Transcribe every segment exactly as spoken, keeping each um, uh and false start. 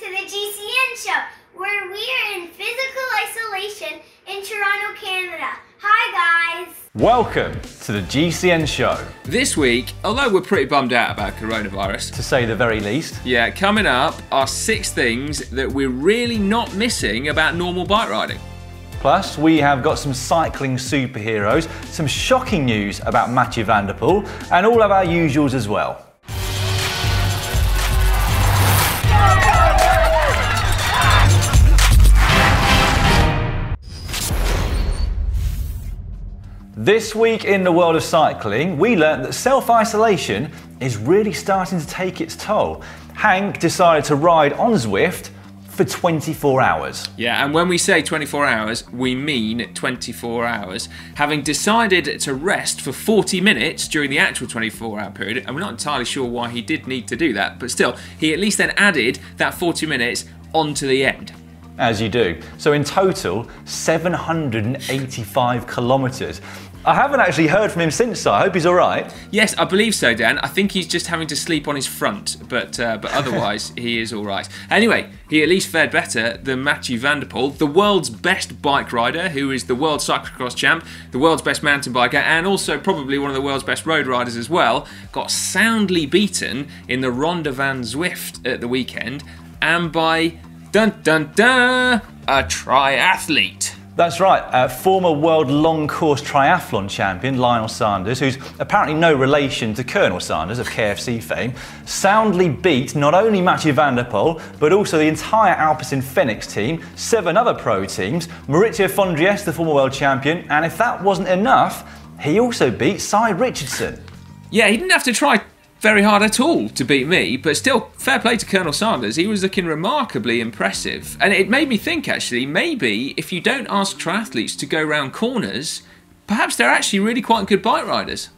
to the G C N Show, where we are in physical isolation in Toronto, Canada. Hi guys! Welcome to the G C N Show. This week, although we're pretty bummed out about coronavirus, to say the very least. Yeah, coming up are six things that we're really not missing about normal bike riding. Plus, we have got some cycling superheroes, some shocking news about Mathieu van der Poel, and all of our usuals as well. This week in the world of cycling, we learnt that self-isolation is really starting to take its toll. Hank decided to ride on Zwift for twenty-four hours. Yeah, and when we say twenty-four hours, we mean twenty-four hours. Having decided to rest for forty minutes during the actual twenty-four hour period, and we're not entirely sure why he did need to do that, but still, he at least then added that forty minutes onto the end. As you do. So in total, seven hundred eighty-five kilometres. I haven't actually heard from him since, so I hope he's all right. Yes, I believe so, Dan. I think he's just having to sleep on his front, but uh, but otherwise he is all right. Anyway, he at least fared better than Mathieu van der Poel, the world's best bike rider, who is the world cyclocross champ, the world's best mountain biker, and also probably one of the world's best road riders as well. Got soundly beaten in the Ronde van Zwift at the weekend, and by dun dun dun, a triathlete. That's right, uh, former world long course triathlon champion Lionel Sanders, who's apparently no relation to Colonel Sanders of K F C fame, soundly beat not only Mathieu van der Poel, but also the entire Alpecin Fenix team, seven other pro teams, Maurizio Fondriest, the former world champion, and if that wasn't enough, he also beat Si Richardson. Yeah, he didn't have to try very hard at all to beat me, but still, fair play to Colonel Sanders. He was looking remarkably impressive. And it made me think, actually, maybe if you don't ask triathletes to go round corners, perhaps they're actually really quite good bike riders.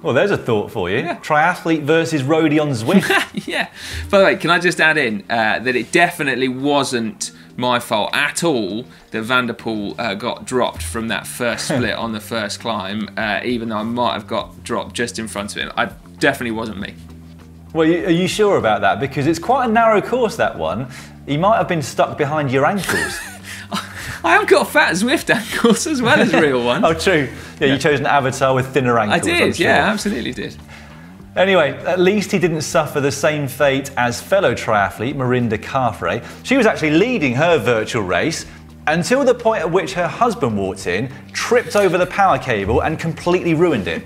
Well, there's a thought for you. Yeah. Triathlete versus roadie on Zwift. Yeah. By the way, can I just add in uh, that it definitely wasn't my fault at all that Van der Poel uh, got dropped from that first split on the first climb, uh, even though I might have got dropped just in front of him. I definitely wasn't me. Well, are you sure about that? Because it's quite a narrow course, that one. He might have been stuck behind your ankles. I have got fat Zwift ankles as well as real ones. Oh, true. Yeah, yeah, you chose an avatar with thinner ankles. I did, sure. Yeah, absolutely did. Anyway, at least he didn't suffer the same fate as fellow triathlete Mirinda Carfrae. She was actually leading her virtual race until the point at which her husband walked in, tripped over the power cable and completely ruined it.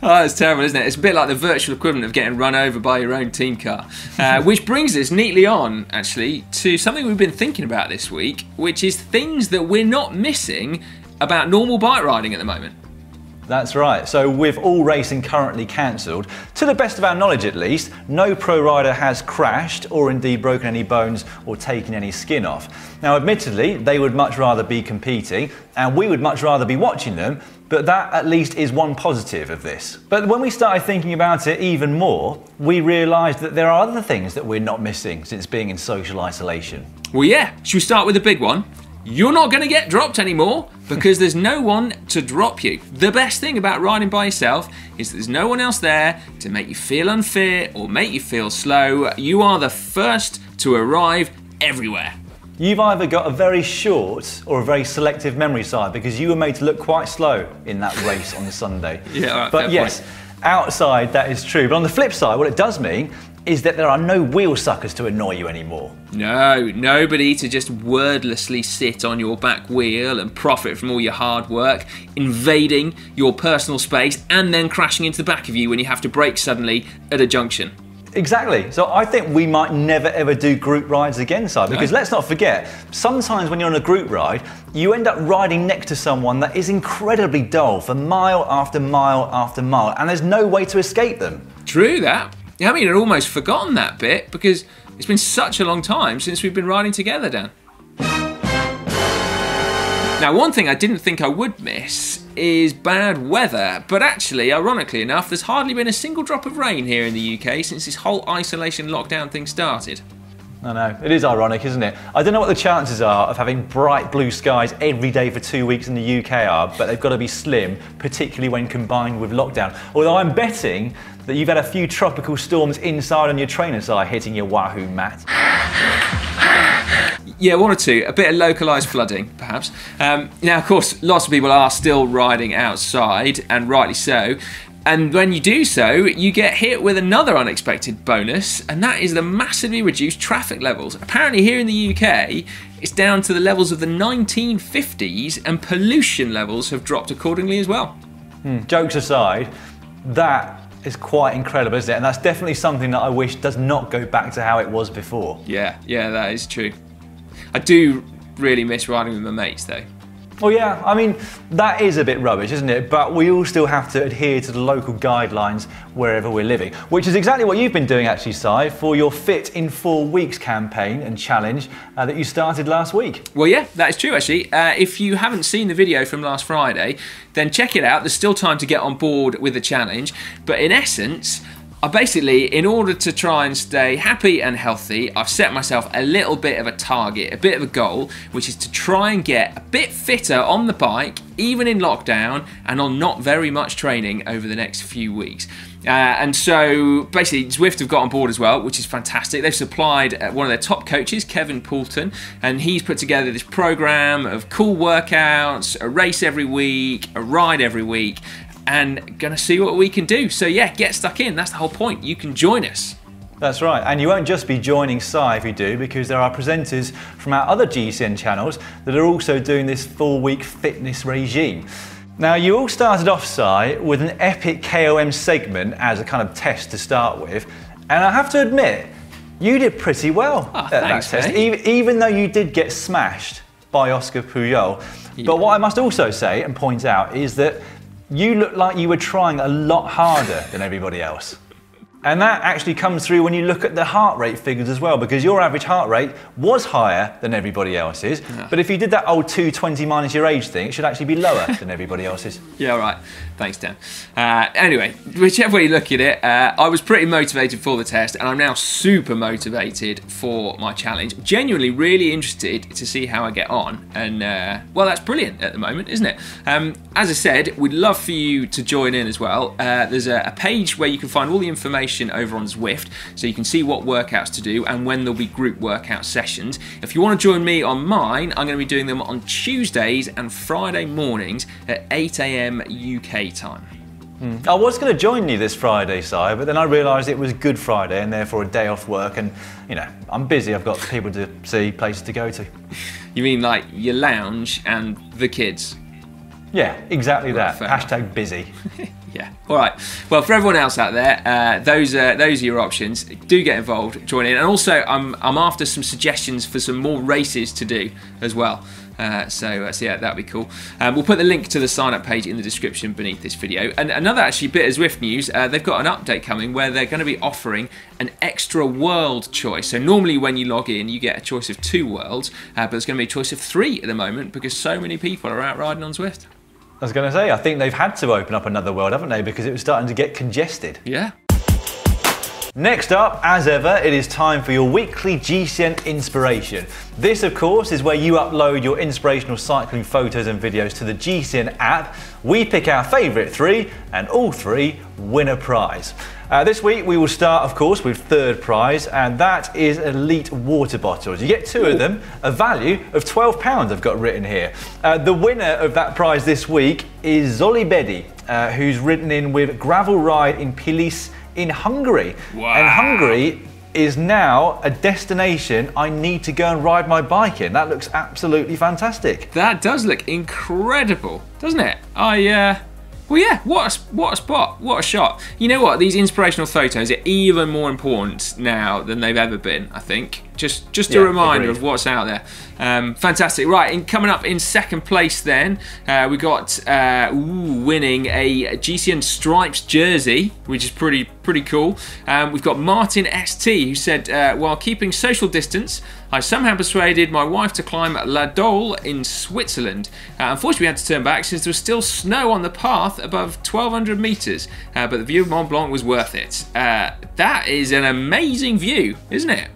Oh, that's terrible, isn't it? It's a bit like the virtual equivalent of getting run over by your own team car. Uh, which brings us neatly on, actually, to something we've been thinking about this week, which is things that we're not missing about normal bike riding at the moment. That's right. So with all racing currently cancelled, to the best of our knowledge at least, no pro rider has crashed or indeed broken any bones or taken any skin off. Now admittedly, they would much rather be competing and we would much rather be watching them, but that at least is one positive of this. But when we started thinking about it even more, we realised that there are other things that we're not missing since being in social isolation. Well yeah, should we start with the big one? You're not going to get dropped anymore because there's no one to drop you. The best thing about riding by yourself is there's no one else there to make you feel unfair or make you feel slow. You are the first to arrive everywhere. You've either got a very short or a very selective memory, side because you were made to look quite slow in that race on the Sunday. Yeah, all right, but yes, point. Outside that is true. But on the flip side, what it does mean is that there are no wheel suckers to annoy you anymore. No, nobody to just wordlessly sit on your back wheel and profit from all your hard work, invading your personal space and then crashing into the back of you when you have to brake suddenly at a junction. Exactly. So I think we might never ever do group rides again, Si, because no. Let's not forget, sometimes when you're on a group ride, you end up riding next to someone that is incredibly dull for mile after mile after mile, and there's no way to escape them. True that. I mean, I'd almost forgotten that bit because it's been such a long time since we've been riding together, Dan. Now, one thing I didn't think I would miss is bad weather, but actually, ironically enough, there's hardly been a single drop of rain here in the U K since this whole isolation lockdown thing started. I know, it is ironic, isn't it? I don't know what the chances are of having bright blue skies every day for two weeks in the U K are, but they've got to be slim, particularly when combined with lockdown. Although I'm betting that you've had a few tropical storms inside on your trainer side hitting your Wahoo mat. Yeah, one or two. A bit of localised flooding, perhaps. Um, now, of course, lots of people are still riding outside, and rightly so. And when you do so, you get hit with another unexpected bonus, and that is the massively reduced traffic levels. Apparently here in the U K, it's down to the levels of the nineteen fifties, and pollution levels have dropped accordingly as well. Mm, jokes aside, that is quite incredible, isn't it? And that's definitely something that I wish does not go back to how it was before. Yeah, yeah, that is true. I do really miss riding with my mates, though. Well, yeah, I mean, that is a bit rubbish, isn't it? But we all still have to adhere to the local guidelines wherever we're living, which is exactly what you've been doing, actually, Si, for your Fit in Four Weeks campaign and challenge uh, that you started last week. Well, yeah, that is true, actually. Uh, if you haven't seen the video from last Friday, then check it out. There's still time to get on board with the challenge. But in essence, I basically, in order to try and stay happy and healthy, I've set myself a little bit of a target, a bit of a goal, which is to try and get a bit fitter on the bike, even in lockdown, and on not very much training over the next few weeks. Uh, and so, basically, Zwift have got on board as well, which is fantastic. They've supplied one of their top coaches, Kevin Poulton, and he's put together this program of cool workouts, a race every week, a ride every week, and gonna see what we can do. So yeah, get stuck in, that's the whole point. You can join us. That's right, and you won't just be joining Si if you do, because there are presenters from our other G C N channels that are also doing this full week fitness regime. Now, you all started off, Si, with an epic K O M segment as a kind of test to start with, and I have to admit, you did pretty well oh, at thanks, that test, even, even though you did get smashed by Oscar Pujol. Yeah. But what I must also say and point out is that you looked like you were trying a lot harder than everybody else. And that actually comes through when you look at the heart rate figures as well, because your average heart rate was higher than everybody else's. Yeah. But if you did that old two twenty minus your age thing, it should actually be lower than everybody else's. Yeah, all right. Thanks, Dan. Uh, anyway, whichever way you look at it, uh, I was pretty motivated for the test, and I'm now super motivated for my challenge. Genuinely really interested to see how I get on. And, uh, well, that's brilliant at the moment, isn't it? Um, as I said, we'd love for you to join in as well. Uh, there's a, a page where you can find all the information over on Zwift, so you can see what workouts to do and when there'll be group workout sessions. If you want to join me on mine, I'm going to be doing them on Tuesdays and Friday mornings at eight A M U K time. Mm. I was going to join you this Friday, Si, but then I realised it was Good Friday and therefore a day off work, and, you know, I'm busy, I've got people to see, places to go to. You mean like your lounge and the kids? Yeah, exactly that. Hashtag busy. Yeah. All right. Well, for everyone else out there, uh, those are those are your options. Do get involved, join in, and also I'm I'm after some suggestions for some more races to do as well. Uh, so, uh, so yeah, that'd be cool. Um, we'll put the link to the sign-up page in the description beneath this video. And another actually bit of Zwift news, uh, they've got an update coming where they're going to be offering an extra world choice. So normally when you log in, you get a choice of two worlds, uh, but there's going to be a choice of three at the moment because so many people are out riding on Zwift. I was going to say, I think they've had to open up another world, haven't they? Because it was starting to get congested. Yeah. Next up, as ever, it is time for your weekly G C N Inspiration. This, of course, is where you upload your inspirational cycling photos and videos to the G C N app. We pick our favourite three, and all three win a prize. Uh, this week, we will start, of course, with third prize, and that is elite water bottles. You get two of them, a value of twelve pounds, I've got written here. Uh, the winner of that prize this week is Zoli Bedi, uh, who's ridden in with gravel ride in Pilis, in Hungary. Wow. And Hungary is now a destination I need to go and ride my bike in. That looks absolutely fantastic. That does look incredible, doesn't it? I, uh, well yeah, what a, what a spot, what a shot. You know what, these inspirational photos are even more important now than they've ever been, I think. Just, just yeah, a reminder agreed. of what's out there. Um, fantastic, right, and coming up in second place then, uh, we got uh, ooh, winning a G C N Stripes jersey, which is pretty pretty cool. Um, we've got Martin S T, who said, uh, while keeping social distance, I somehow persuaded my wife to climb La Dôle in Switzerland. Uh, unfortunately, we had to turn back since there was still snow on the path above twelve hundred meters, uh, but the view of Mont Blanc was worth it. Uh, that is an amazing view, isn't it?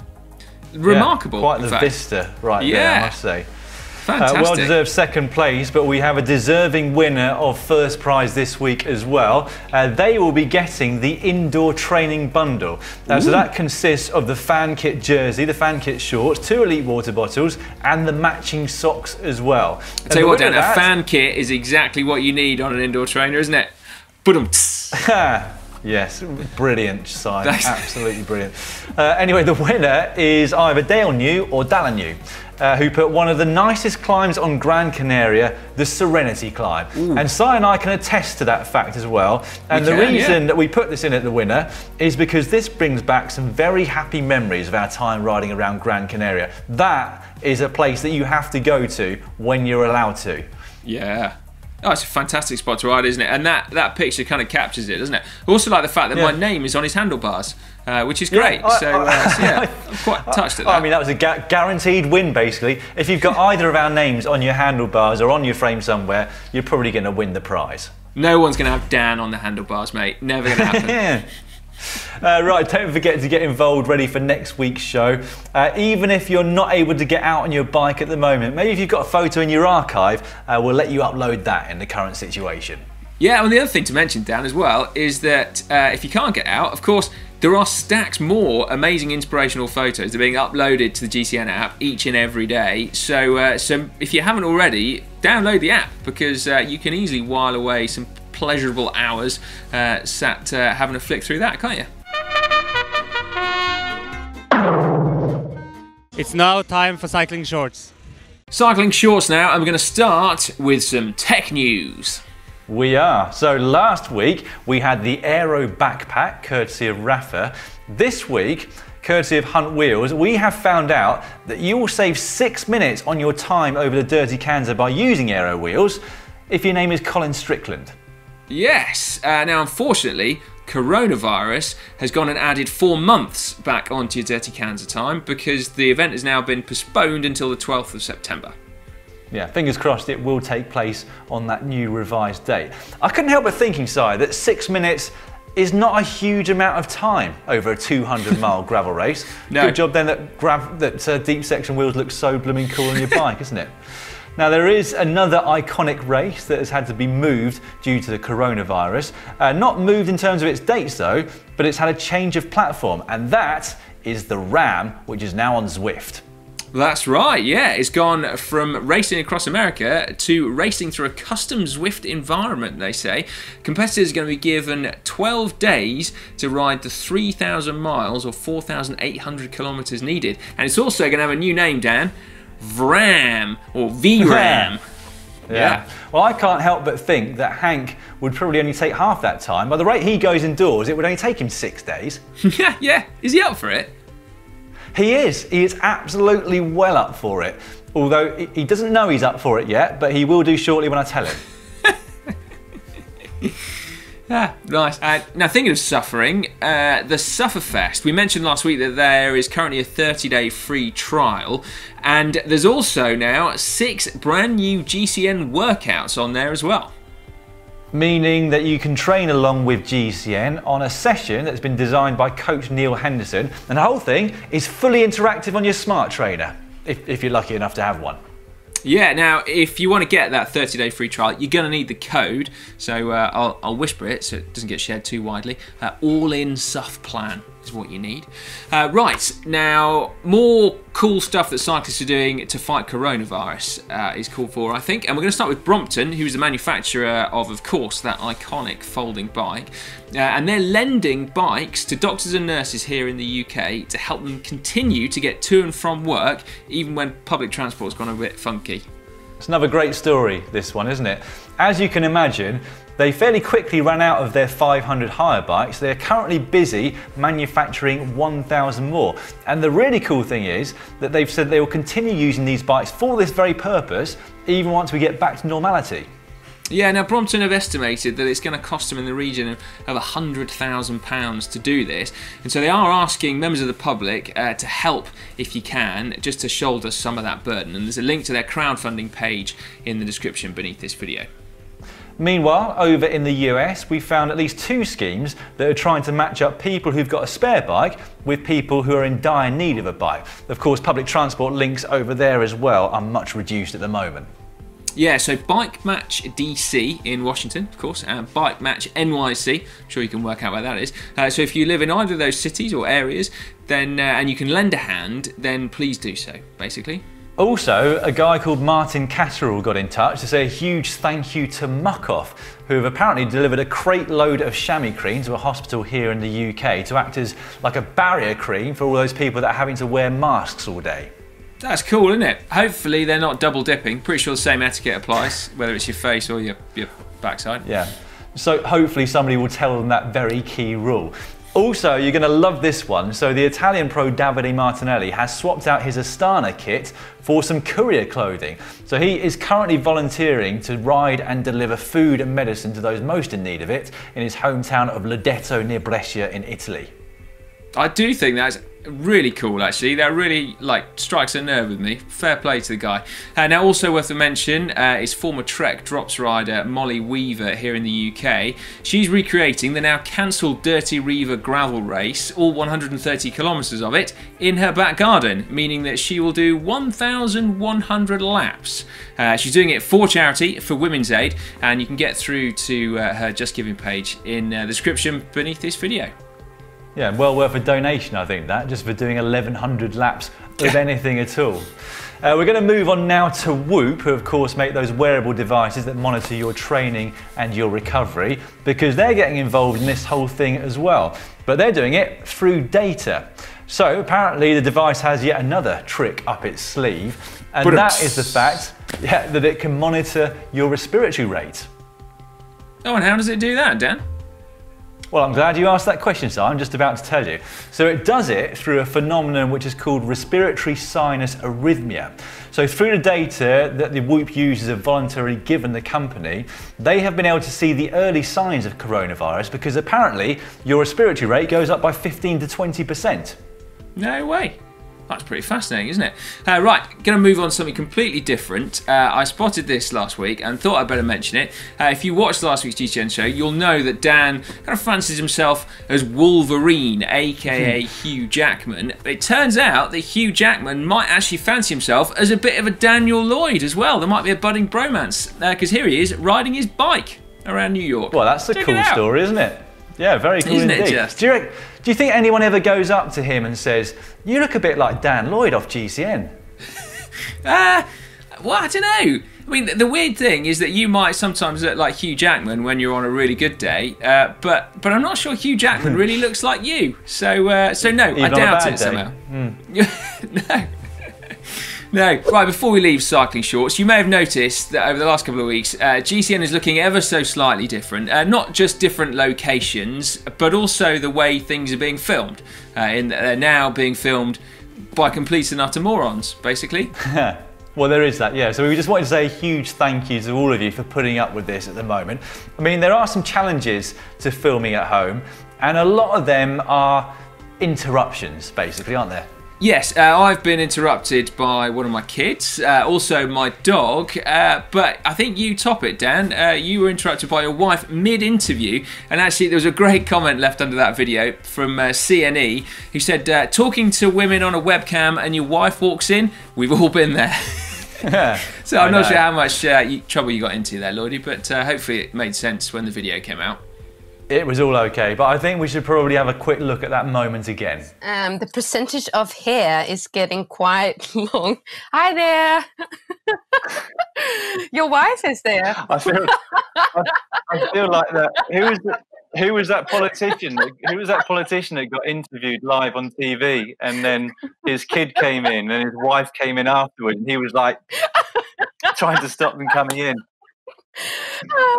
remarkable. Yeah, quite the fact. Vista right yeah. there, I must say. Fantastic. Uh, well-deserved second place, but we have a deserving winner of first prize this week as well. Uh, they will be getting the indoor training bundle. Uh, so that consists of the fan kit jersey, the fan kit shorts, two elite water bottles, and the matching socks as well. I'll tell you what, Dan, a fan kit is exactly what you need on an indoor trainer, isn't it? Boom. Yes, brilliant, Simon. Absolutely brilliant. Uh, anyway, the winner is either Dale New or Dallin New, uh, who put one of the nicest climbs on Gran Canaria, the Serenity Climb. Ooh. And Si and I can attest to that fact as well. And we the can, reason yeah. that we put this in at the winner is because this brings back some very happy memories of our time riding around Gran Canaria. That is a place that you have to go to when you're allowed to. Yeah. Oh, it's a fantastic spot to ride, isn't it? And that, that picture kind of captures it, doesn't it? I also like the fact that yeah. my name is on his handlebars, uh, which is great. Yeah, I, so, I, uh, so, yeah, I'm quite touched at that. I mean, that was a gu guaranteed win, basically. If you've got either of our names on your handlebars or on your frame somewhere, you're probably going to win the prize. No one's going to have Dan on the handlebars, mate. Never going to happen. yeah. Uh, right, don't forget to get involved, ready for next week's show. Uh, even if you're not able to get out on your bike at the moment, maybe if you've got a photo in your archive, uh, we'll let you upload that in the current situation. Yeah, and the other thing to mention, Dan, as well, is that uh, if you can't get out, of course, there are stacks more amazing inspirational photos that are being uploaded to the G C N app each and every day. So, uh, so if you haven't already, download the app, because uh, you can easily while away some pleasurable hours uh, sat uh, having a flick through that, can't you? It's now time for cycling shorts. Cycling shorts now, and we're going to start with some tech news. We are. So last week we had the Aero Backpack, courtesy of Rapha. This week, courtesy of Hunt Wheels, we have found out that you will save six minutes on your time over the Dirty Kanza by using Aero Wheels if your name is Colin Strickland. Yes. Uh, now, unfortunately, coronavirus has gone and added four months back onto your Dirty Kanza time, because the event has now been postponed until the twelfth of September. Yeah, fingers crossed it will take place on that new revised date. I couldn't help but thinking, Si, that six minutes is not a huge amount of time over a two hundred mile gravel race. No. Good job then that, grav that uh, deep section wheels look so blooming cool on your bike, isn't it? Now, there is another iconic race that has had to be moved due to the coronavirus. Uh, not moved in terms of its dates, though, but it's had a change of platform, and that is the Ram, which is now on Zwift. That's right, yeah. It's gone from racing across America to racing through a custom Zwift environment, they say. Competitors are going to be given twelve days to ride the three thousand miles or four thousand eight hundred kilometers needed. And it's also going to have a new name, Dan. Vram, or V Ram. Yeah. yeah. Well, I can't help but think that Hank would probably only take half that time. By the rate he goes indoors, it would only take him six days. yeah, yeah. Is he up for it? He is. He is absolutely well up for it. Although he doesn't know he's up for it yet, but he will do shortly when I tell him. Ah, nice. Uh, now, thinking of suffering, uh, the Sufferfest. We mentioned last week that there is currently a thirty day free trial, and there's also now six brand new G C N workouts on there as well. Meaning that you can train along with G C N on a session that's been designed by coach Neil Henderson, and the whole thing is fully interactive on your smart trainer, if, if you're lucky enough to have one. Yeah, now, if you want to get that thirty day free trial, you're going to need the code, so uh, I'll, I'll whisper it so it doesn't get shared too widely. Uh, All-in Suff Plan is what you need. Uh, right, now, more cool stuff that cyclists are doing to fight coronavirus uh, is called for, I think. And we're going to start with Brompton, who's the manufacturer of, of course, that iconic folding bike. Uh, and they're lending bikes to doctors and nurses here in the U K to help them continue to get to and from work, even when public transport's gone a bit funky. It's another great story, this one, isn't it? As you can imagine, they fairly quickly ran out of their five hundred hire bikes. They're currently busy manufacturing one thousand more. And the really cool thing is that they've said they will continue using these bikes for this very purpose, even once we get back to normality. Yeah, now Brompton have estimated that it's going to cost them in the region of one hundred thousand pounds to do this. And so they are asking members of the public uh, to help if you can, just to shoulder some of that burden. And there's a link to their crowdfunding page in the description beneath this video. Meanwhile, over in the U S, we found at least two schemes that are trying to match up people who've got a spare bike with people who are in dire need of a bike. Of course, public transport links over there as well are much reduced at the moment. Yeah, so Bike Match D C in Washington, of course, and Bike Match N Y C. I'm sure you can work out where that is. Uh, so if you live in either of those cities or areas, then uh, and you can lend a hand, then please do so, basically. Also, a guy called Martin Casserell got in touch to say a huge thank you to Muck Off, who have apparently delivered a crate load of chamois cream to a hospital here in the U K to act as like a barrier cream for all those people that are having to wear masks all day. That's cool, isn't it? Hopefully they're not double dipping. Pretty sure the same etiquette applies, whether it's your face or your, your backside. Yeah. So hopefully somebody will tell them that very key rule. Also, you're going to love this one. So the Italian pro Davide Martinelli has swapped out his Astana kit for some courier clothing. So he is currently volunteering to ride and deliver food and medicine to those most in need of it in his hometown of Lodetto near Brescia in Italy. I do think that's really cool, actually. That really like strikes a nerve with me. Fair play to the guy. Uh, now, also worth a mention uh, is former Trek Drops rider Molly Weaver here in the U K. She's recreating the now cancelled Dirty Reaver gravel race, all one hundred thirty kilometres of it, in her back garden, meaning that she will do one thousand one hundred laps. Uh, she's doing it for charity, for Women's Aid, and you can get through to uh, her Just Giving page in uh, the description beneath this video. Yeah, well worth a donation, I think, that, just for doing eleven hundred laps of anything at all. Uh, we're going to move on now to Whoop, who of course make those wearable devices that monitor your training and your recovery, because they're getting involved in this whole thing as well. But they're doing it through data. So apparently the device has yet another trick up its sleeve, and Brooks. that is the fact yeah, that it can monitor your respiratory rate. Oh, and how does it do that, Dan? Well, I'm glad you asked that question, sir. I'm just about to tell you. So it does it through a phenomenon which is called respiratory sinus arrhythmia. So through the data that the Whoop users have voluntarily given the company, they have been able to see the early signs of coronavirus because apparently your respiratory rate goes up by fifteen to twenty percent. No way. That's pretty fascinating, isn't it? Uh, right, going to move on to something completely different. Uh, I spotted this last week and thought I'd better mention it. Uh, if you watched last week's G C N show, you'll know that Dan kind of fancies himself as Wolverine, aka Hugh Jackman. It turns out that Hugh Jackman might actually fancy himself as a bit of a Daniel Lloyd as well. There might be a budding bromance, because uh, here he is riding his bike around New York. Well, that's a Check cool story, isn't it? Yeah, very cool Isn't indeed. It just? Do, you, do you think anyone ever goes up to him and says, "You look a bit like Dan Lloyd off G C N"? uh, well, I don't know. I mean, the, the weird thing is that you might sometimes look like Hugh Jackman when you're on a really good day, uh, but but I'm not sure Hugh Jackman really looks like you. So uh, so no, Even I doubt it day. somehow. Mm. no. No. Right, before we leave cycling shorts, you may have noticed that over the last couple of weeks, uh, G C N is looking ever so slightly different. Uh, not just different locations, but also the way things are being filmed. Uh, in that they're now being filmed by complete and utter morons, basically. Well, there is that, yeah. So we just wanted to say a huge thank you to all of you for putting up with this at the moment. I mean, there are some challenges to filming at home, and a lot of them are interruptions, basically, aren't there? Yes, uh, I've been interrupted by one of my kids, uh, also my dog, uh, but I think you top it, Dan. Uh, you were interrupted by your wife mid-interview, and actually there was a great comment left under that video from uh, C N E, who said, uh, talking to women on a webcam and your wife walks in, we've all been there. Yeah, so I'm not sure how much uh, you, trouble you got into there, Lloydie, but uh, hopefully it made sense when the video came out. It was all okay, but I think we should probably have a quick look at that moment again. Um, the percentage of hair is getting quite long. Hi there. Your wife is there. I feel, I, I feel like that. Who was the, who was that politician? That, who was that politician that got interviewed live on T V, and then his kid came in, and his wife came in afterwards, and he was like trying to stop them coming in.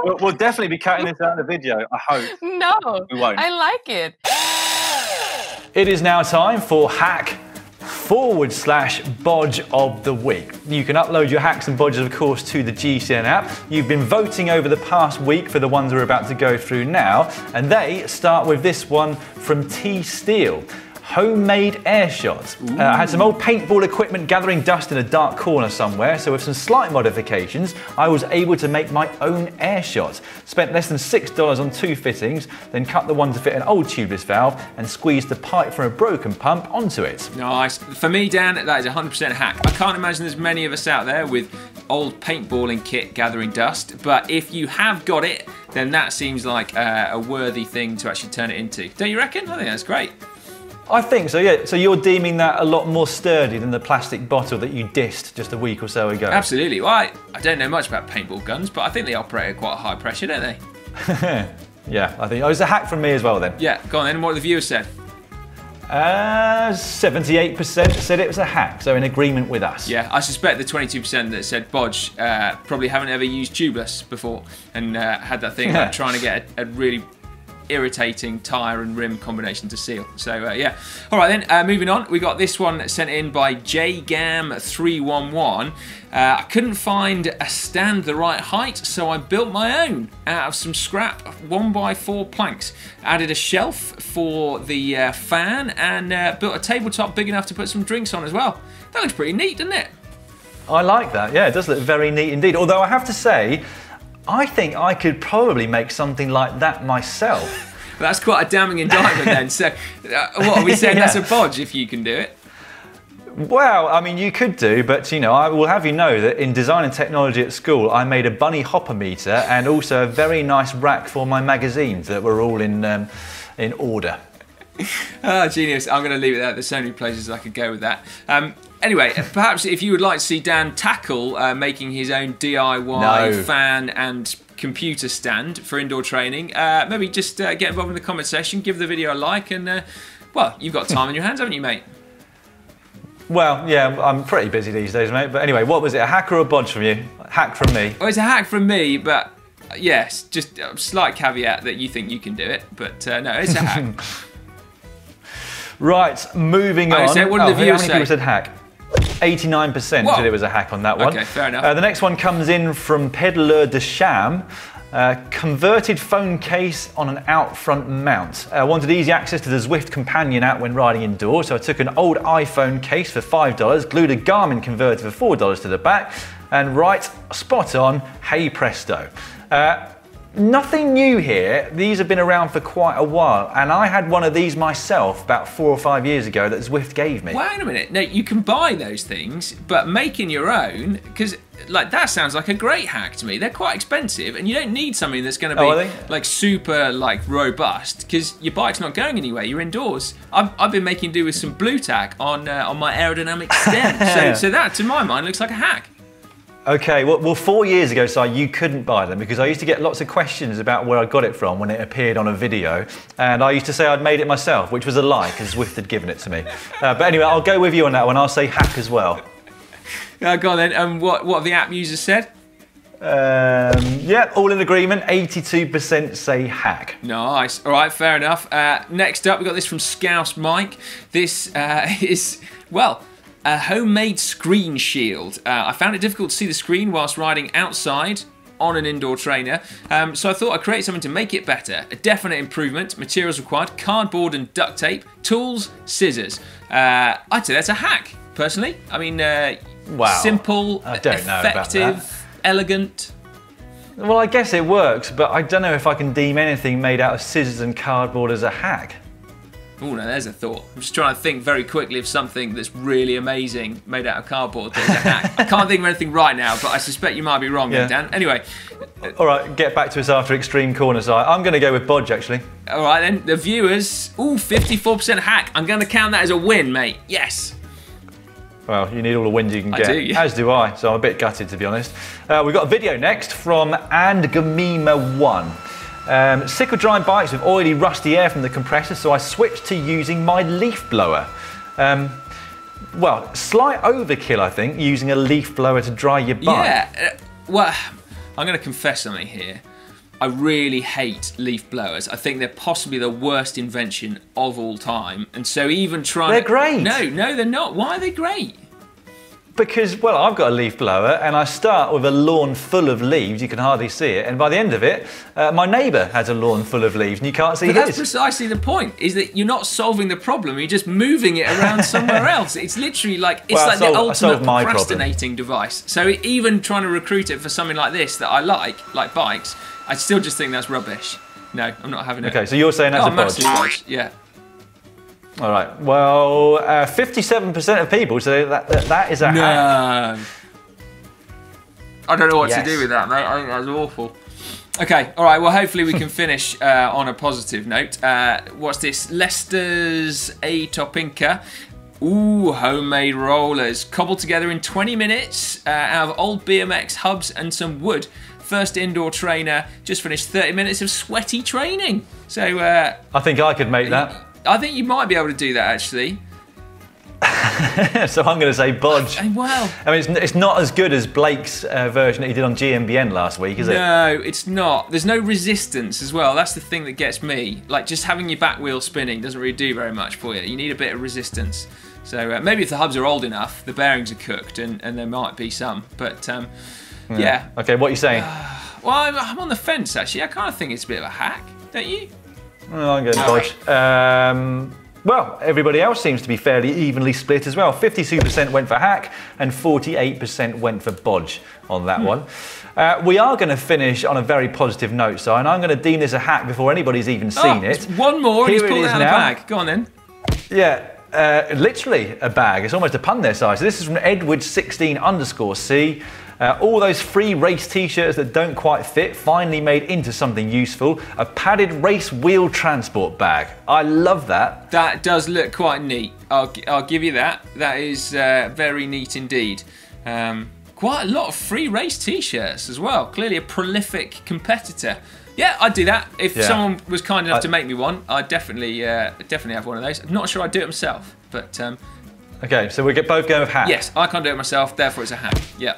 We'll, we'll definitely be cutting this out of the video, I hope. No, we won't. I like it. It is now time for Hack forward slash bodge of the week. You can upload your hacks and bodges, of course, to the G C N app. You've been voting over the past week for the ones we're about to go through now, and they start with this one from T Steel. homemade air shot. Uh, I had some old paintball equipment gathering dust in a dark corner somewhere, so with some slight modifications, I was able to make my own air shot. Spent less than six dollars on two fittings, then cut the one to fit an old tubeless valve and squeezed the pipe from a broken pump onto it. Nice. For me, Dan, that is one hundred percent hack. I can't imagine there's many of us out there with old paintballing kit gathering dust, but if you have got it, then that seems like uh, a worthy thing to actually turn it into. Don't you reckon? I think that's great. I think so, yeah. So you're deeming that a lot more sturdy than the plastic bottle that you dissed just a week or so ago? Absolutely. Well, I, I don't know much about paintball guns, but I think they operate at quite high pressure, don't they? Yeah, I think. Oh, it's a hack from me as well then. Yeah, go on then. What have the viewers said? Uh, seventy-eight percent said it was a hack, so in agreement with us. Yeah, I suspect the twenty-two percent that said bodge uh, probably haven't ever used tubeless before and uh, had that thing about trying to get a, a really irritating tyre and rim combination to seal. So, uh, yeah. All right, then, uh, moving on. We got this one sent in by J Gam three one one. Uh, I couldn't find a stand the right height, so I built my own out of some scrap one by four planks. Added a shelf for the uh, fan and uh, built a tabletop big enough to put some drinks on as well. That looks pretty neat, doesn't it? I like that, yeah, it does look very neat indeed. Although I have to say, I think I could probably make something like that myself. That's quite a damning indictment then. So uh, what are we saying? Yeah. That's a bodge if you can do it. Well, I mean, you could do, but, you know, I will have you know that in design and technology at school, I made a bunny hopper meter and also a very nice rack for my magazines that were all in, um, in order. Oh, genius. I'm going to leave it there. There's so many places I could go with that. Um, Anyway, perhaps if you would like to see Dan tackle uh, making his own D I Y no. fan and computer stand for indoor training, uh, maybe just uh, get involved in the comment section, give the video a like, and, uh, well, you've got time on your hands, haven't you, mate? Well, yeah, I'm pretty busy these days, mate. But anyway, what was it, a hack or a bodge from you? A hack from me. Well, it's a hack from me, but, uh, yes, just a slight caveat that you think you can do it. But, uh, no, it's a hack. Right, moving on. So what did oh, the viewers how many say? People said hack? eighty-nine percent Whoa. Said it was a hack on that one. Okay, fair enough. Uh, the next one comes in from Pedleur de Cham. Uh, converted phone case on an out front mount. I uh, wanted easy access to the Zwift companion app when riding indoors, so I took an old iPhone case for five dollars, glued a Garmin converter for four dollars to the back, and right, spot on, hey presto. Uh, Nothing new here, these have been around for quite a while, and I had one of these myself about four or five years ago that Zwift gave me. Wait a minute, no, you can buy those things, but making your own, because like that sounds like a great hack to me. They're quite expensive, and you don't need something that's going to be oh, like super like robust, because your bike's not going anywhere, you're indoors. I've, I've been making do with some blue tack on, uh, on my aerodynamic stem, so, so that to my mind looks like a hack. Okay, well, well, four years ago, Si, you couldn't buy them because I used to get lots of questions about where I got it from when it appeared on a video, and I used to say I'd made it myself, which was a lie because Zwift had given it to me. Uh, but anyway, I'll go with you on that one. I'll say hack as well. Uh, go on then. And um, what what have the app users said? Um, yeah, all in agreement. eighty-two percent say hack. Nice. All right, fair enough. Uh, next up, we got this from Scouse Mike. This uh, is well. A homemade screen shield. Uh, I found it difficult to see the screen whilst riding outside on an indoor trainer, um, so I thought I'd create something to make it better. A definite improvement, materials required, cardboard and duct tape, tools, scissors. Uh, I'd say that's a hack, personally. I mean, uh, wow. simple, I don't know effective, about that. Elegant. Well, I guess it works, but I don't know if I can deem anything made out of scissors and cardboard as a hack. Oh no, there's a thought. I'm just trying to think very quickly of something that's really amazing made out of cardboard that's a hack. I can't think of anything right now, but I suspect you might be wrong, yeah. Dan. Anyway. All right, get back to us after Extreme Corner, Si. I'm going to go with bodge, actually. All right, then. The viewers, ooh, fifty-four percent hack. I'm going to count that as a win, mate. Yes. Well, you need all the wins you can I get, do, yeah. as do I, so I'm a bit gutted, to be honest. Uh, we've got a video next from And Gamima one. Um, sick of dry bikes with oily, rusty air from the compressor, so I switched to using my leaf blower. Um, well, slight overkill, I think, using a leaf blower to dry your bike. Yeah, well, I'm going to confess something here. I really hate leaf blowers. I think they're possibly the worst invention of all time, and so even trying... They're great. No, no, they're not. Why are they great? Because, well, I've got a leaf blower and I start with a lawn full of leaves, you can hardly see it, and by the end of it, uh, my neighbour has a lawn full of leaves and you can't see it. That's his. Precisely the point, is that you're not solving the problem, you're just moving it around somewhere else. It's literally like, it's well, like solved, the ultimate procrastinating problem. device. So even trying to recruit it for something like this that I like, like bikes, I still just think that's rubbish. No, I'm not having it. Okay, so you're saying that's oh, a massive bodge. Yeah. All right, well, uh, fifty-seven percent of people say that, that, that is a no. hack. I don't know what yes. to do with that, mate. I think that's awful. Okay, all right, well, hopefully we can finish uh, on a positive note. Uh, what's this? Leicester's A. Topinka. Ooh, homemade rollers. Cobbled together in twenty minutes uh, out of old B M X hubs and some wood. First indoor trainer. Just finished thirty minutes of sweaty training. So, uh... I think I could make that. I think you might be able to do that, actually. So I'm going to say bodge. I, well, I mean, it's, it's not as good as Blake's uh, version that he did on G M B N last week, is it? No, it's not. There's no resistance as well. That's the thing that gets me. Like, just having your back wheel spinning doesn't really do very much for you. You need a bit of resistance. So uh, maybe if the hubs are old enough, the bearings are cooked, and, and there might be some. But, um, yeah. yeah. Okay, what are you saying? Uh, well, I'm, I'm on the fence, actually. I kind of think it's a bit of a hack, don't you? Oh, I'm going to dodge. Um, well, everybody else seems to be fairly evenly split as well. fifty-two percent went for hack and forty-eight percent went for bodge on that hmm. one. Uh, we are going to finish on a very positive note, so, and I'm going to deem this a hack before anybody's even seen oh, it. One more Here and he's pulled it out of the bag. Go on then. Yeah. Uh, literally a bag. It's almost a pun there, size. So this is from Edward sixteen underscore C. Uh, all those free race t-shirts that don't quite fit finally made into something useful. A padded race wheel transport bag. I love that. That does look quite neat. I'll, I'll give you that. That is uh, very neat indeed. Um, quite a lot of free race t-shirts as well. Clearly a prolific competitor. Yeah, I'd do that. If yeah. someone was kind enough I, to make me one, I'd definitely, uh, definitely have one of those. I'm not sure I'd do it myself, but... Um, okay, so we're both going with hack. Yes, I can't do it myself, therefore it's a hack, yeah.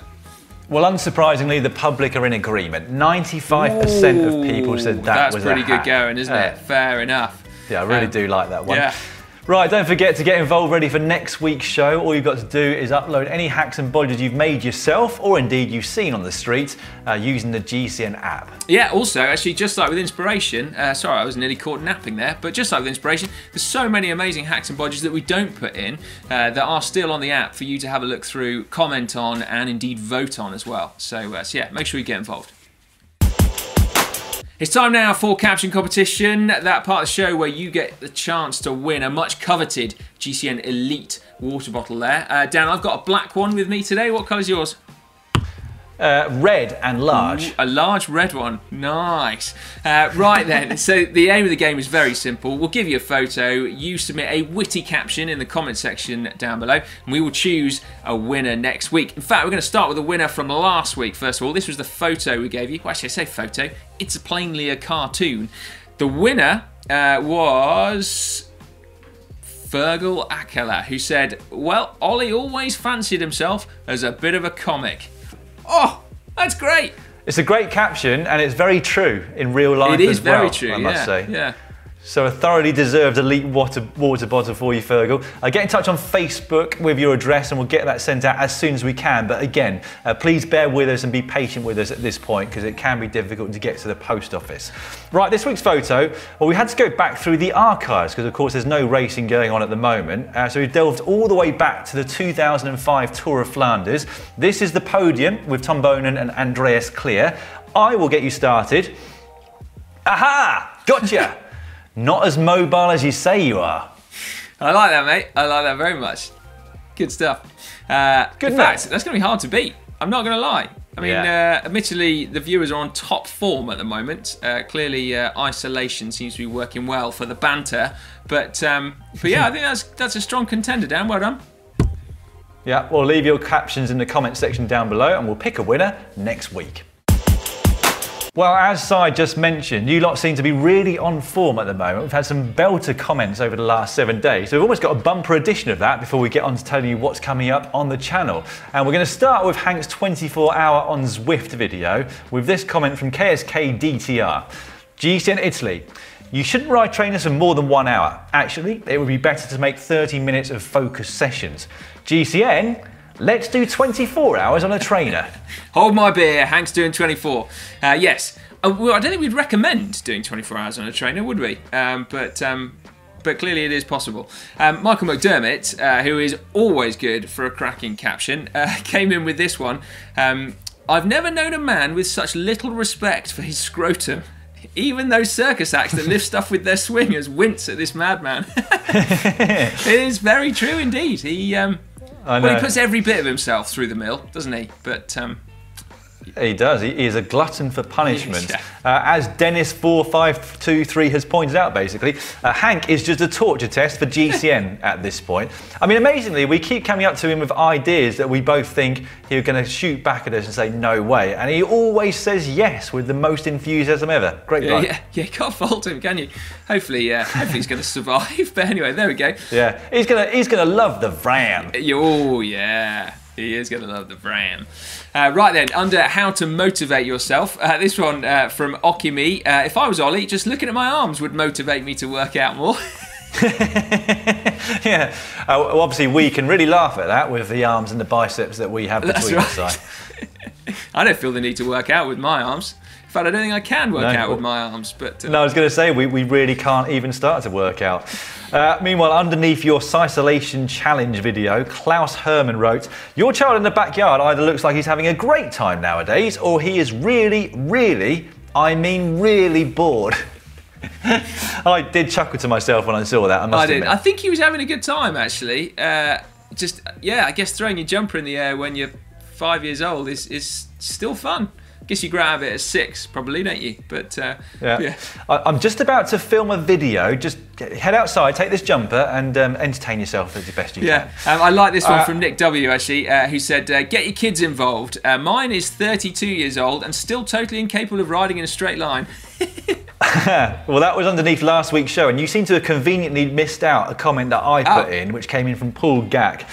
Well, unsurprisingly, the public are in agreement. ninety-five percent Ooh, of people said that was a hack. That's pretty good going, isn't uh, it? Fair enough. Yeah, I really um, do like that one. Yeah. Right, don't forget to get involved ready for next week's show. All you've got to do is upload any hacks and bodges you've made yourself or indeed you've seen on the street uh, using the G C N app. Yeah, also, actually, just like with Inspiration, uh, sorry, I was nearly caught napping there, but just like with Inspiration, there's so many amazing hacks and bodges that we don't put in uh, that are still on the app for you to have a look through, comment on, and indeed vote on as well. So, uh, so yeah, make sure you get involved. It's time now for Caption Competition, that part of the show where you get the chance to win a much coveted G C N Elite water bottle there. Uh, Dan, I've got a black one with me today. What colour's yours? Uh, red and large. Ooh, a large red one. Nice. Uh, right then, so the aim of the game is very simple. We'll give you a photo, you submit a witty caption in the comment section down below, and we will choose a winner next week. In fact, we're going to start with a winner from last week, first of all. This was the photo we gave you. Well, actually, I say photo. It's plainly a cartoon. The winner uh, was... Fergal Akela, who said, well, Ollie always fancied himself as a bit of a comic. Oh, that's great. It's a great caption, and it's very true in real life as well. It is very true, I must yeah, say. Yeah. So a thoroughly deserved elite water, water bottle for you, Fergal. Uh, get in touch on Facebook with your address, and we'll get that sent out as soon as we can. But again, uh, please bear with us and be patient with us at this point, because it can be difficult to get to the post office. Right, this week's photo, well, we had to go back through the archives, because of course there's no racing going on at the moment. Uh, so we delved all the way back to the two thousand five Tour of Flanders. This is the podium with Tom Bonan and Andreas Clear. I will get you started. Aha, gotcha. Not as mobile as you say you are. I like that, mate. I like that very much. Good stuff. Uh, Good in fact, that's going to be hard to beat. I'm not going to lie. I mean, yeah. uh, admittedly, the viewers are on top form at the moment. Uh, clearly, uh, isolation seems to be working well for the banter. But, um, but yeah, I think that's, that's a strong contender, Dan. Well done. Yeah, well, leave your captions in the comment section down below, and we'll pick a winner next week. Well, as Si just mentioned, you lot seem to be really on form at the moment. We've had some belter comments over the last seven days, so we've almost got a bumper edition of that before we get on to telling you what's coming up on the channel. And we're going to start with Hank's twenty-four hour on Zwift video with this comment from K S K D T R. G C N Italy. You shouldn't ride trainers for more than one hour. Actually, it would be better to make thirty minutes of focused sessions. G C N, Let's do twenty-four hours on a trainer. Hold my beer, Hank's doing twenty-four. Uh, yes, I, well, I don't think we'd recommend doing twenty-four hours on a trainer, would we? Um, but um, but clearly it is possible. Um, Michael McDermott, uh, who is always good for a cracking caption, uh, came in with this one. Um, I've never known a man with such little respect for his scrotum. Even those circus acts that lift stuff with their swingers wince at this madman. It is very true indeed. He, um, well, he puts every bit of himself through the mill, doesn't he? But um, he does. He is a glutton for punishment. Yeah. Uh, as Dennis four five two three has pointed out, basically, uh, Hank is just a torture test for G C N at this point. I mean, amazingly, we keep coming up to him with ideas that we both think he's going to shoot back at us and say, no way. And he always says yes with the most enthusiasm ever. Great guy. Yeah, yeah, yeah, you can't fault him, can you? Hopefully, uh, hopefully he's going to survive. But anyway, there we go. Yeah, he's going to he's going to love the Vram. Oh, yeah. He is going to love the Vram. Uh, right then, under how to motivate yourself, uh, this one uh, from Okimi. Uh, if I was Ollie, just looking at my arms would motivate me to work out more. Yeah, uh, well, obviously we can really laugh at that with the arms and the biceps that we have between us. Right. I don't feel the need to work out with my arms. In fact, I don't think I can work no, out with my arms. But uh, no, I was going to say, we, we really can't even start to work out. Uh, meanwhile, underneath your Cisolation Challenge video, Klaus Herman wrote, your child in the backyard either looks like he's having a great time nowadays, or he is really, really, I mean really bored. I did chuckle to myself when I saw that, I must I admit. Did. I think he was having a good time, actually. Uh, just, yeah, I guess throwing your jumper in the air when you're five years old is, is still fun. Guess you grab it at six, probably, don't you? But uh, yeah, yeah. I, I'm just about to film a video. Just head outside, take this jumper, and um, entertain yourself as the best you yeah. can. Yeah, um, I like this uh, one from Nick W. Actually, uh, who said, uh, "Get your kids involved." Uh, mine is thirty-two years old and still totally incapable of riding in a straight line. Well, that was underneath last week's show, and you seem to have conveniently missed out a comment that I put oh. in, which came in from Paul Gack.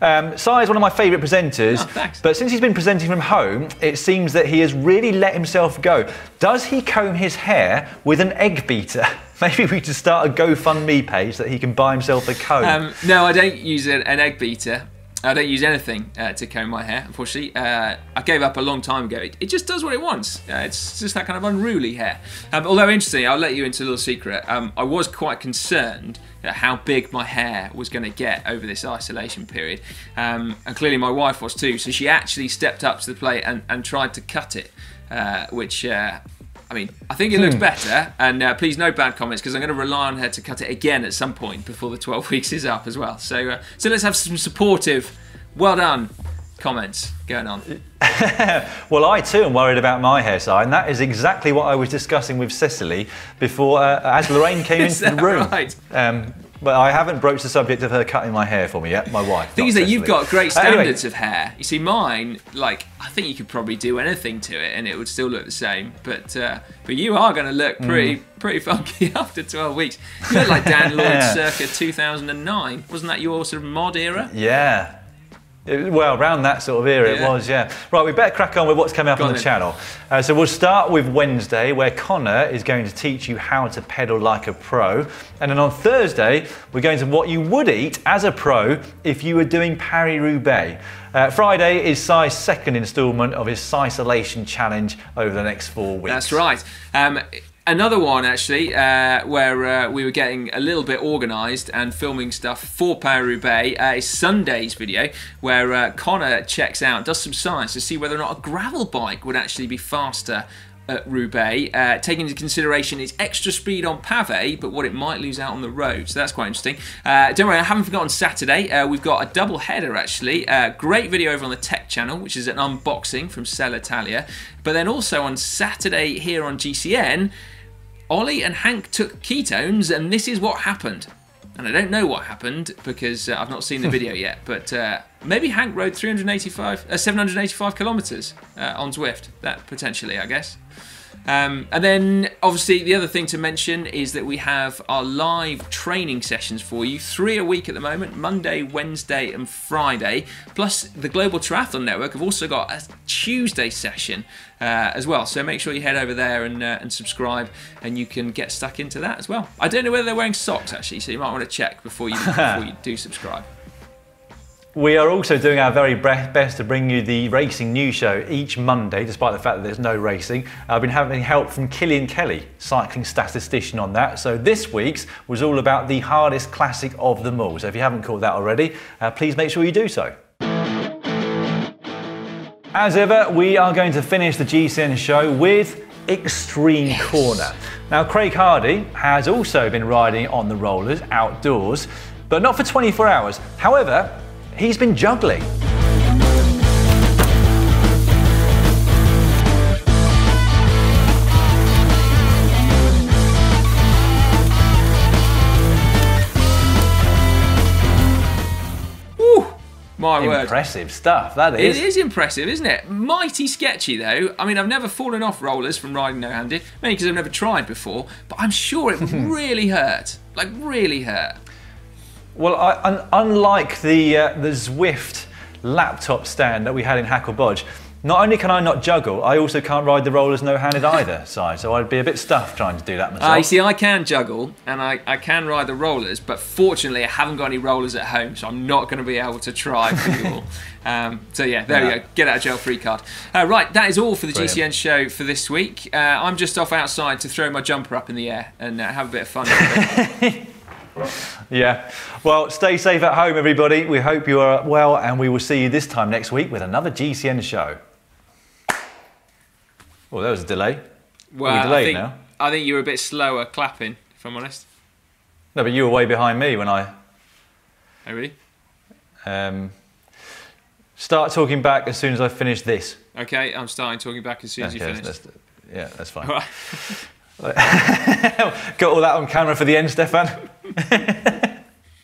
Um, Sai is one of my favourite presenters, oh, but since he's been presenting from home, it seems that he has really let himself go. Does he comb his hair with an egg beater? Maybe we should start a GoFundMe page that he can buy himself a comb. Um, no, I don't use an egg beater. I don't use anything uh, to comb my hair, unfortunately. Uh, I gave up a long time ago. It, it just does what it wants. Uh, it's just that kind of unruly hair. Um, although, interesting, I'll let you into a little secret. Um, I was quite concerned at how big my hair was going to get over this isolation period. Um, and clearly my wife was too, so she actually stepped up to the plate and, and tried to cut it, uh, which... Uh, I mean, I think it looks better, and uh, please no bad comments, because I'm going to rely on her to cut it again at some point before the twelve weeks is up as well. So, uh, so let's have some supportive, well done comments going on. Well, I too am worried about my hair, Si, and that is exactly what I was discussing with Cecily before, uh, as Lorraine came into the room. Right? Um, but I haven't broached the subject of her cutting my hair for me yet, my wife. The thing is that you've got great standards uh, anyway. of hair. You see, mine, like, I think you could probably do anything to it and it would still look the same. But uh, but you are going to look pretty mm. pretty funky after twelve weeks. You look like Dan Lloyd yeah. circa two thousand nine. Wasn't that your sort of mod era? Yeah. It, well, around that sort of era yeah. it was, yeah. Right, we better crack on with what's coming up Go on the in. channel. Uh, so we'll start with Wednesday, where Connor is going to teach you how to pedal like a pro. And then on Thursday, we're going to what you would eat as a pro if you were doing Paris-Roubaix. Uh, Friday is Si's second instalment of his Cisolation Challenge over the next four weeks. That's right. Um, Another one, actually, uh, where uh, we were getting a little bit organised and filming stuff for Paris-Roubaix uh, is Sunday's video, where uh, Connor checks out, does some science to see whether or not a gravel bike would actually be faster at Roubaix, uh, taking into consideration its extra speed on pavé, but what it might lose out on the road. So that's quite interesting. Uh, don't worry, I haven't forgotten Saturday. Uh, we've got a double header, actually. Uh, great video over on the Tech channel, which is an unboxing from Sell Italia. But then also on Saturday here on G C N, Ollie and Hank took ketones, and this is what happened. And I don't know what happened because uh, I've not seen the video yet, but uh, maybe Hank rode three hundred eighty-five, uh, seven hundred eighty-five kilometres uh, on Zwift, that potentially, I guess. Um, and then, obviously, the other thing to mention is that we have our live training sessions for you, three a week at the moment, Monday, Wednesday and Friday. Plus, the Global Triathlon Network have also got a Tuesday session uh, as well. So make sure you head over there and, uh, and subscribe, and you can get stuck into that as well. I don't know whether they're wearing socks, actually, so you might want to check before you, before you do subscribe. We are also doing our very best to bring you the Racing News Show each Monday, despite the fact that there's no racing. I've been having help from Killian Kelly, cycling statistician, on that. So this week's was all about the hardest classic of them all. So if you haven't caught that already, uh, please make sure you do so. As ever, we are going to finish the G C N show with Extreme yes. Corner. Now, Craig Hardy has also been riding on the rollers outdoors, but not for twenty-four hours. However, he's been juggling. Ooh, my word. Impressive stuff, that is. It is impressive, isn't it? Mighty sketchy, though. I mean, I've never fallen off rollers from riding no-handed, mainly because I've never tried before, but I'm sure it would really hurt. Like, really hurt. Well, I, un unlike the, uh, the Zwift laptop stand that we had in Hacklebodge, not only can I not juggle, I also can't ride the rollers no-handed either, side. So I'd be a bit stuffed trying to do that myself. Uh, you see, I can juggle, and I, I can ride the rollers, but fortunately I haven't got any rollers at home, so I'm not going to be able to try for you all. Um, so yeah, there yeah. we go, get out of jail free card. Uh, right, that is all for the Brilliant. G C N show for this week. Uh, I'm just off outside to throw my jumper up in the air and uh, have a bit of fun with it. Yeah. Well, stay safe at home, everybody. We hope you are well, and we will see you this time next week with another G C N show. Well, there was a delay. Well, are we delayed I think, now? I think you were a bit slower clapping, if I'm honest. No, but you were way behind me when I... Oh, really? Um, start talking back as soon as I finish this. Okay, I'm starting talking back as soon okay, as you finish. That's, that's, yeah, that's fine. All right. Got all that on camera for the end, Stefan.